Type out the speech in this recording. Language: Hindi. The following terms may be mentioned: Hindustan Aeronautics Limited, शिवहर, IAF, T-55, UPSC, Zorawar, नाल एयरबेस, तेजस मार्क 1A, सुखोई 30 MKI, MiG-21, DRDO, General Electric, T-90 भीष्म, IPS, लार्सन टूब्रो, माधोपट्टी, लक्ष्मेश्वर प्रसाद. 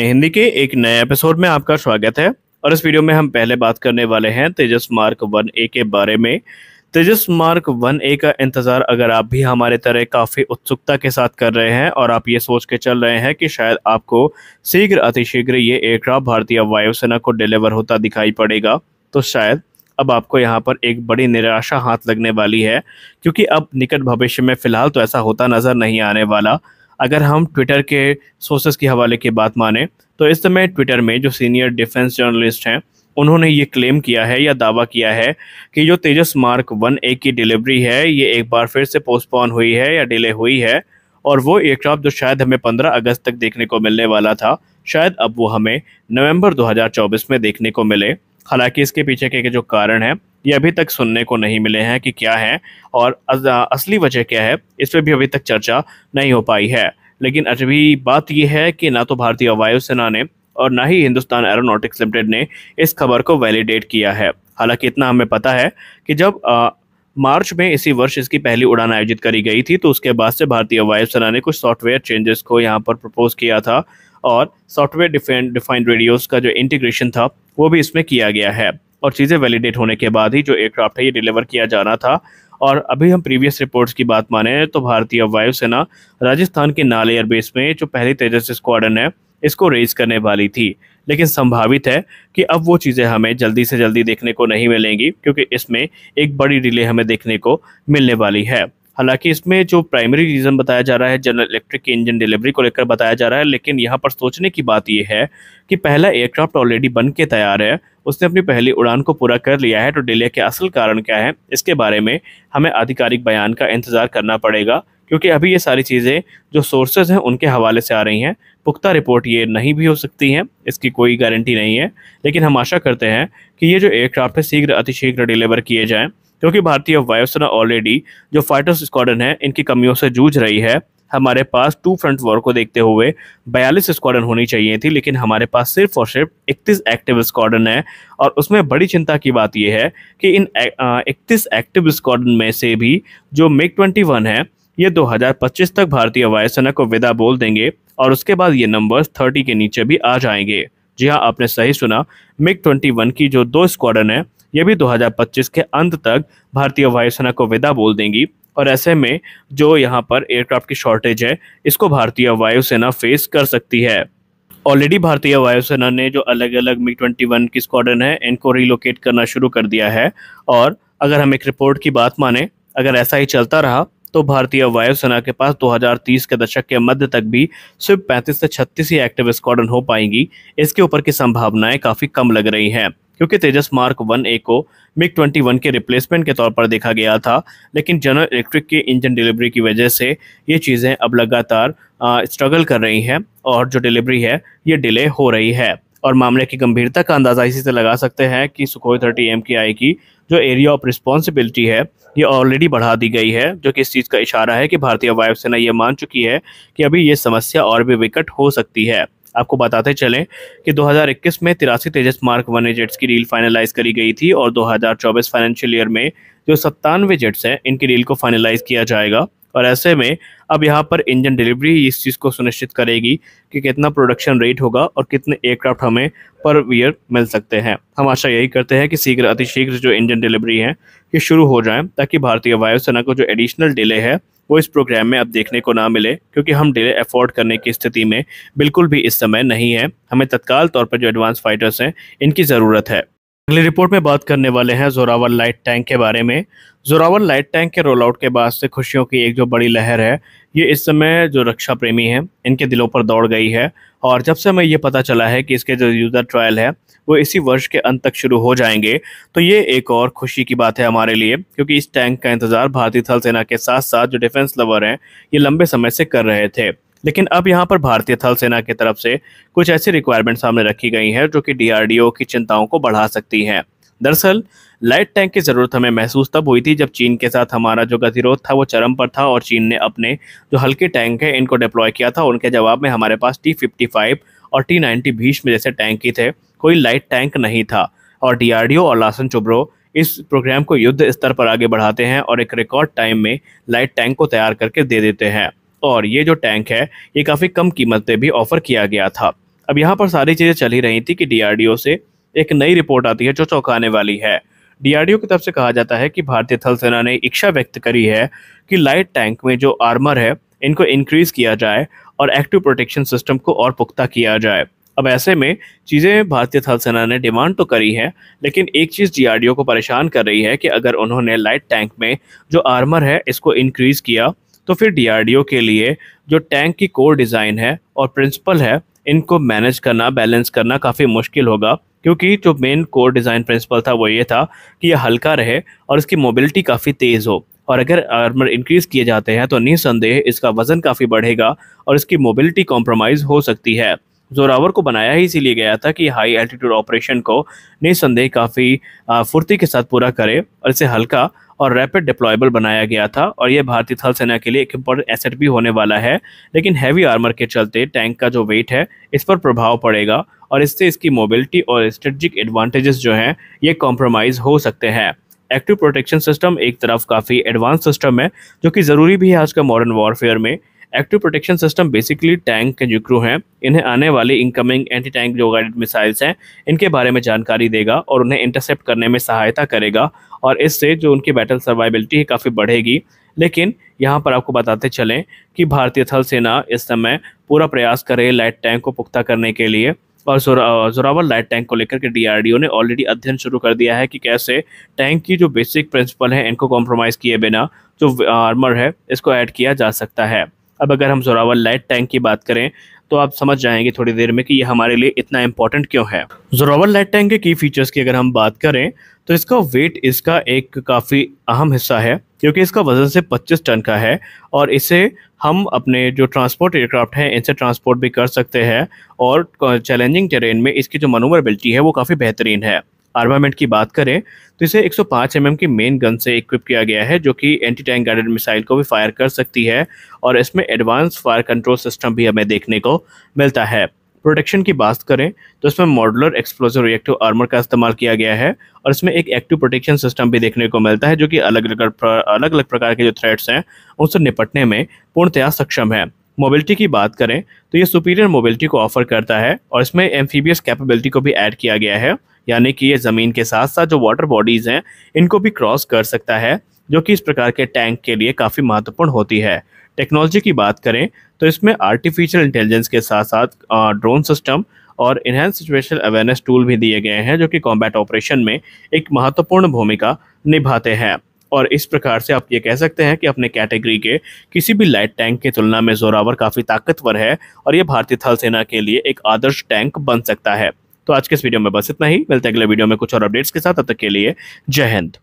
हिंदी के एक नए एपिसोड में आपका स्वागत है और इस वीडियो में हम पहले बात करने वाले हैं तेजस मार्क 1A के बारे में। तेजस मार्क 1A का इंतज़ार अगर आप भी हमारे तरह काफ़ी उत्सुकता के साथ कर रहे हैं और आप ये सोच के चल रहे हैं कि शायद आपको शीघ्र अतिशीघ्र ये एयरक्राफ्ट भारतीय वायुसेना को डिलीवर होता दिखाई पड़ेगा, तो शायद अब आपको यहाँ पर एक बड़ी निराशा हाथ लगने वाली है, क्योंकि अब निकट भविष्य में फ़िलहाल तो ऐसा होता नज़र नहीं आने वाला। अगर हम ट्विटर के सोर्सेस के हवाले की बात माने तो इस समय ट्विटर में जो सीनियर डिफेंस जर्नलिस्ट हैं उन्होंने ये क्लेम किया है या दावा किया है कि जो तेजस मार्क 1A की डिलीवरी है ये एक बार फिर से पोस्टपोन हुई है या डिले हुई है, और वो एयरक्राफ्ट जो शायद हमें 15 अगस्त तक देखने को मिलने वाला था शायद अब वो हमें नवंबर 2024 में देखने को मिले। हालांकि इसके पीछे के जो कारण हैं ये अभी तक सुनने को नहीं मिले हैं कि क्या है और असली वजह क्या है, इस पर भी अभी तक चर्चा नहीं हो पाई है। लेकिन अभी बात यह है कि ना तो भारतीय वायुसेना ने और ना ही हिंदुस्तान एरोनॉटिक्स लिमिटेड ने इस खबर को वैलिडेट किया है। हालांकि इतना हमें पता है कि जब मार्च में इसी वर्ष इसकी पहली उड़ान आयोजित करी गई थी तो उसके बाद से भारतीय वायुसेना ने कुछ सॉफ्टवेयर चेंजेस को यहाँ पर प्रपोज किया था और सॉफ्टवेयर डिफाइंड रेडियोज़ का जो इंटीग्रेशन था वो भी इसमें किया गया है, और चीज़ें वैलिडेट होने के बाद ही जो एयरक्राफ्ट है ये डिलीवर किया जाना था। और अभी हम प्रीवियस रिपोर्ट्स की बात माने तो भारतीय वायुसेना राजस्थान के नाल एयरबेस में जो पहली तेजस स्क्वाड्रन है इसको रेज करने वाली थी, लेकिन संभावित है कि अब वो चीज़ें हमें जल्दी से जल्दी देखने को नहीं मिलेंगी क्योंकि इसमें एक बड़ी डिले हमें देखने को मिलने वाली है। हालांकि इसमें जो प्राइमरी रीज़न बताया जा रहा है जनरल इलेक्ट्रिक की इंजन डिलीवरी को लेकर बताया जा रहा है, लेकिन यहाँ पर सोचने की बात यह है कि पहला एयरक्राफ्ट ऑलरेडी बन के तैयार है, उसने अपनी पहली उड़ान को पूरा कर लिया है, तो डिले के असल कारण क्या है इसके बारे में हमें आधिकारिक बयान का इंतज़ार करना पड़ेगा, क्योंकि अभी ये सारी चीज़ें जो सोर्सेज हैं उनके हवाले से आ रही हैं। पुख्ता रिपोर्ट ये नहीं भी हो सकती हैं, इसकी कोई गारंटी नहीं है, लेकिन हम आशा करते हैं कि ये जो एयरक्राफ्ट है शीघ्र अतिशीघ्र डिलीवर किए जाएँ, क्योंकि भारतीय वायुसेना ऑलरेडी जो फाइटर्स स्क्वाड्रन है इनकी कमियों से जूझ रही है। हमारे पास टू फ्रंट वॉर को देखते हुए 42 स्क्वाड्रन होनी चाहिए थी, लेकिन हमारे पास सिर्फ और सिर्फ 31 एक्टिव स्क्वाड्रन है, और उसमें बड़ी चिंता की बात यह है कि इन 31 एक्टिव स्क्वाड्रन में से भी जो MiG-21 है ये 2025 तक भारतीय वायुसेना को विदा बोल देंगे और उसके बाद ये नंबर्स 30 के नीचे भी आ जाएंगे। जी हाँ, आपने सही सुना, MiG-21 की जो 2 स्क्वाड्रन है ये भी 2025 के अंत तक भारतीय वायुसेना को विदा बोल देंगी, और ऐसे में जो यहाँ पर एयरक्राफ्ट की शॉर्टेज है इसको भारतीय वायुसेना फेस कर सकती है। ऑलरेडी भारतीय वायुसेना ने जो अलग अलग MiG-21 की स्क्वाड्रन है इनको रिलोकेट करना शुरू कर दिया है, और अगर हम एक रिपोर्ट की बात माने अगर ऐसा ही चलता रहा तो भारतीय वायुसेना के पास 2030 के दशक के मध्य तक भी सिर्फ 35 से 36 ही एक्टिव स्क्वाड्रन हो पाएंगी। इसके ऊपर की संभावनाएं काफ़ी कम लग रही हैं, क्योंकि तेजस मार्क 1A को MiG-21 के रिप्लेसमेंट के तौर पर देखा गया था, लेकिन जनरल इलेक्ट्रिक के इंजन डिलीवरी की वजह से ये चीज़ें अब लगातार स्ट्रगल कर रही हैं और जो डिलीवरी है ये डिले हो रही है। और मामले की गंभीरता का अंदाज़ा इसी से लगा सकते हैं कि सुखोई 30 MKI की जो एरिया ऑफ रिस्पॉन्सिबिलिटी है ये ऑलरेडी बढ़ा दी गई है, जो कि इस चीज़ का इशारा है कि भारतीय वायुसेना ये मान चुकी है कि अभी ये समस्या और भी विकट हो सकती है। आपको बताते चलें कि 2021 में 83 तेजस मार्क 1A जेट्स की डील फाइनलाइज करी गई थी, और 2024 फाइनेंशियल ईयर में जो 97 जेट्स हैं इनकी डील को फाइनलाइज किया जाएगा, और ऐसे में अब यहाँ पर इंजन डिलीवरी इस चीज़ को सुनिश्चित करेगी कि कितना प्रोडक्शन रेट होगा और कितने एयरक्राफ्ट हमें पर ईयर मिल सकते हैं। हम आशा यही करते हैं कि शीघ्र अतिशीघ्र जो इंजन डिलीवरी है ये शुरू हो जाए, ताकि भारतीय वायुसेना को जो एडिशनल डिले है वो इस प्रोग्राम में अब देखने को ना मिले, क्योंकि हम डिले अफोर्ड करने की स्थिति में बिल्कुल भी इस समय नहीं है। हमें तत्काल तौर पर जो एडवांस फाइटर्स हैं इनकी ज़रूरत है। अगली रिपोर्ट में बात करने वाले हैं जोरावर लाइट टैंक के बारे में। जोरावर लाइट टैंक के रोल आउट के बाद से खुशियों की एक जो बड़ी लहर है ये इस समय जो रक्षा प्रेमी हैं इनके दिलों पर दौड़ गई है, और जब से हमें ये पता चला है कि इसके जो यूज़र ट्रायल है वो इसी वर्ष के अंत तक शुरू हो जाएंगे, तो ये एक और खुशी की बात है हमारे लिए, क्योंकि इस टैंक का इंतज़ार भारतीय थल सेना के साथ साथ जो डिफेंस लवर हैं ये लंबे समय से कर रहे थे। लेकिन अब यहाँ पर भारतीय थल सेना की तरफ से कुछ ऐसी रिक्वायरमेंट सामने रखी गई हैं जो कि DRDO की चिंताओं को बढ़ा सकती हैं। दरअसल लाइट टैंक की ज़रूरत हमें महसूस तब हुई थी जब चीन के साथ हमारा जो गतिरोध था वो चरम पर था, और चीन ने अपने जो हल्के टैंक हैं इनको डिप्लॉय किया था। उनके जवाब में हमारे पास T-55 और T-90 भीष्म जैसे टैंक ही थे, कोई लाइट टैंक नहीं था। और DRDO और लार्सन टूब्रो इस प्रोग्राम को युद्ध स्तर पर आगे बढ़ाते हैं और एक रिकॉर्ड टाइम में लाइट टैंक को तैयार करके दे देते हैं, और ये जो टैंक है ये काफ़ी कम कीमत पे भी ऑफ़र किया गया था। अब यहाँ पर सारी चीज़ें चल ही रही थी कि डीआरडीओ से एक नई रिपोर्ट आती है जो चौंकाने वाली है। डीआरडीओ की तरफ से कहा जाता है कि भारतीय थल सेना ने इच्छा व्यक्त करी है कि लाइट टैंक में जो आर्मर है इनको इंक्रीज किया जाए और एक्टिव प्रोटेक्शन सिस्टम को और पुख्ता किया जाए। अब ऐसे में चीज़ें भारतीय थल सेना ने डिमांड तो करी है, लेकिन एक चीज़ डीआरडीओ को परेशान कर रही है कि अगर उन्होंने लाइट टैंक में जो आर्मर है इसको इंक्रीज किया तो फिर डीआरडीओ के लिए जो टैंक की कोर डिज़ाइन है और प्रिंसिपल है इनको मैनेज करना, बैलेंस करना काफ़ी मुश्किल होगा, क्योंकि जो मेन कोर डिज़ाइन प्रिंसिपल था वो ये था कि यह हल्का रहे और इसकी मोबिलिटी काफ़ी तेज़ हो, और अगर आर्मर इंक्रीज़ किए जाते हैं तो निसंदेह इसका वज़न काफ़ी बढ़ेगा और इसकी मोबिलिटी कॉम्प्रोमाइज़ हो सकती है। जोरावर को बनाया ही इसीलिए गया था कि हाई एल्टीट्यूड ऑपरेशन को निसंदेह काफ़ी फुर्ती के साथ पूरा करे और इसे हल्का और रैपिड डिप्लॉयबल बनाया गया था, और यह भारतीय थल सेना के लिए एक इम्पोर्टेंट एसेट भी होने वाला है। लेकिन हैवी आर्मर के चलते टैंक का जो वेट है इस पर प्रभाव पड़ेगा और इससे इसकी मोबिलिटी और स्ट्रेटेजिक एडवांटेजेस जो हैं ये कॉम्प्रोमाइज़ हो सकते हैं। एक्टिव प्रोटेक्शन सिस्टम एक तरफ काफ़ी एडवांस सिस्टम है जो कि ज़रूरी भी है आज का मॉडर्न वॉरफेयर में। Active protection system basically tank के जो क्रू हैं इन्हें आने वाली इनकमिंग एंटी टैंक जो गाइडेड मिसाइल्स हैं इनके बारे में जानकारी देगा और उन्हें इंटरसेप्ट करने में सहायता करेगा, और इससे जो उनकी बैटल सर्वाइबिलिटी है काफ़ी बढ़ेगी। लेकिन यहाँ पर आपको बताते चलें कि भारतीय थल सेना इस समय पूरा प्रयास करे लाइट टैंक को पुख्ता करने के लिए, और जोरावर लाइट टैंक को लेकर के डीआरडीओ ने ऑलरेडी अध्ययन शुरू कर दिया है कि कैसे टैंक की जो बेसिक प्रिंसिपल हैं इनको कॉम्प्रोमाइज़ किए बिना जो आर्मर है इसको ऐड किया जा सकता है। अब अगर हम जोरावर लाइट टैंक की बात करें तो आप समझ जाएंगे थोड़ी देर में कि ये हमारे लिए इतना इम्पोर्टेंट क्यों है। जोरावर लाइट टैंक के की फीचर्स की अगर हम बात करें तो इसका वेट इसका एक काफ़ी अहम हिस्सा है, क्योंकि इसका वजन से 25 टन का है और इसे हम अपने जो ट्रांसपोर्ट एयरक्राफ्ट हैं इनसे ट्रांसपोर्ट भी कर सकते हैं, और चैलेंजिंग टेरेन में इसकी जो मनोवरबिलिटी है वो काफ़ी बेहतरीन है। आर्मामेंट की बात करें तो इसे 105 mm की मेन गन से इक्विप किया गया है जो कि एंटी टैंक गाइडेड मिसाइल को भी फायर कर सकती है, और इसमें एडवांस फायर कंट्रोल सिस्टम भी हमें देखने को मिलता है। प्रोटेक्शन की बात करें तो इसमें मॉडुलर एक्सप्लोसिव रिएक्टिव आर्मर का इस्तेमाल किया गया है, और इसमें एक एक्टिव प्रोटेक्शन सिस्टम भी देखने को मिलता है जो कि अलग अलग प्रकार के जो थ्रेट्स हैं उनसे निपटने में पूर्णतया सक्षम है। मोबिलिटी की बात करें तो ये सुपीरियर मोबिलिटी को ऑफर करता है, और इसमें एम्फीबियस कैपेबिलिटी को भी ऐड किया गया है, यानी कि ये ज़मीन के साथ साथ जो वाटर बॉडीज़ हैं इनको भी क्रॉस कर सकता है, जो कि इस प्रकार के टैंक के लिए काफ़ी महत्वपूर्ण होती है। टेक्नोलॉजी की बात करें तो इसमें आर्टिफिशियल इंटेलिजेंस के साथ साथ ड्रोन सिस्टम और इन्हेंस सिचुएशनल अवेयरनेस टूल भी दिए गए हैं जो कि कॉम्बैट ऑपरेशन में एक महत्वपूर्ण भूमिका निभाते हैं, और इस प्रकार से आप ये कह सकते हैं कि अपने कैटेगरी के किसी भी लाइट टैंक की तुलना में जोरावर काफ़ी ताकतवर है और ये भारतीय थल सेना के लिए एक आदर्श टैंक बन सकता है। तो आज के इस वीडियो में बस इतना ही, मिलते हैं अगले वीडियो में कुछ और अपडेट्स के साथ। तब तक के लिए जय हिंद।